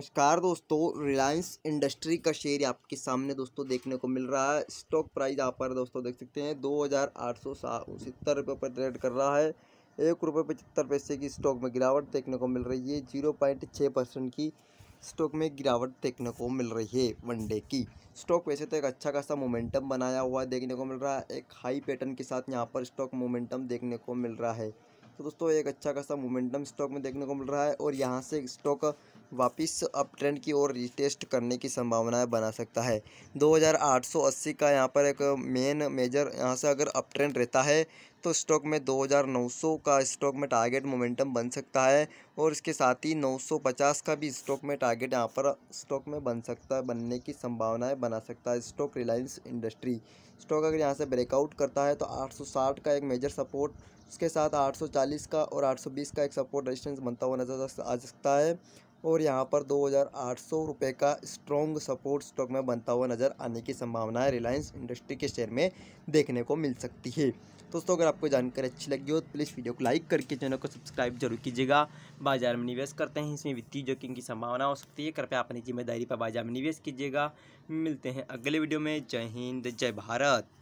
नमस्कार दोस्तों, रिलायंस इंडस्ट्री का शेयर आपके सामने दोस्तों देखने को मिल रहा है। स्टॉक प्राइस यहाँ पर दोस्तों देख सकते हैं 2,870 रुपये पर ट्रेड कर रहा है। 1 रुपये 75 पैसे की स्टॉक में गिरावट देखने को मिल रही है। 0.6% की स्टॉक में गिरावट देखने को मिल रही है। वनडे की स्टॉक वैसे तो एक अच्छा खासा मोमेंटम बनाया हुआ देखने को मिल रहा है। एक हाई पैटर्न के साथ यहाँ पर स्टॉक मोमेंटम देखने को मिल रहा है। तो दोस्तों एक अच्छा खासा मोमेंटम स्टॉक में देखने को मिल रहा है और यहाँ से स्टॉक वापस अप ट्रेंड की ओर रिटेस्ट करने की संभावनाएं बना सकता है। 2,880 का यहाँ पर एक मेजर यहाँ से अगर अप ट्रेंड रहता है तो स्टॉक में 2,900 का स्टॉक में टारगेट मोमेंटम बन सकता है और इसके साथ ही 950 का भी स्टॉक में टारगेट यहाँ पर स्टॉक में बन सकता है, बनने की संभावनाएं बना सकता है स्टॉक रिलायंस इंडस्ट्री। स्टॉक अगर यहाँ से ब्रेकआउट करता है तो 860 का एक मेजर सपोर्ट, उसके साथ 840 का और 820 का एक सपोर्ट रेजिस्टेंस बनता हुआ नजर आ सकता है और यहाँ पर 2,800 रुपये का स्ट्रॉन्ग सपोर्ट स्टॉक में बनता हुआ नज़र आने की संभावना है रिलायंस इंडस्ट्री के शेयर में देखने को मिल सकती है। दोस्तों अगर आपको जानकारी अच्छी लगी हो तो प्लीज़ वीडियो को लाइक करके चैनल को सब्सक्राइब जरूर कीजिएगा। बाजार में निवेश करते हैं, इसमें वित्तीय जोखिम की संभावना हो सकती है। कृपया अपनी जिम्मेदारी पर बाजार में निवेश कीजिएगा। मिलते हैं अगले वीडियो में। जय हिंद, जय भारत।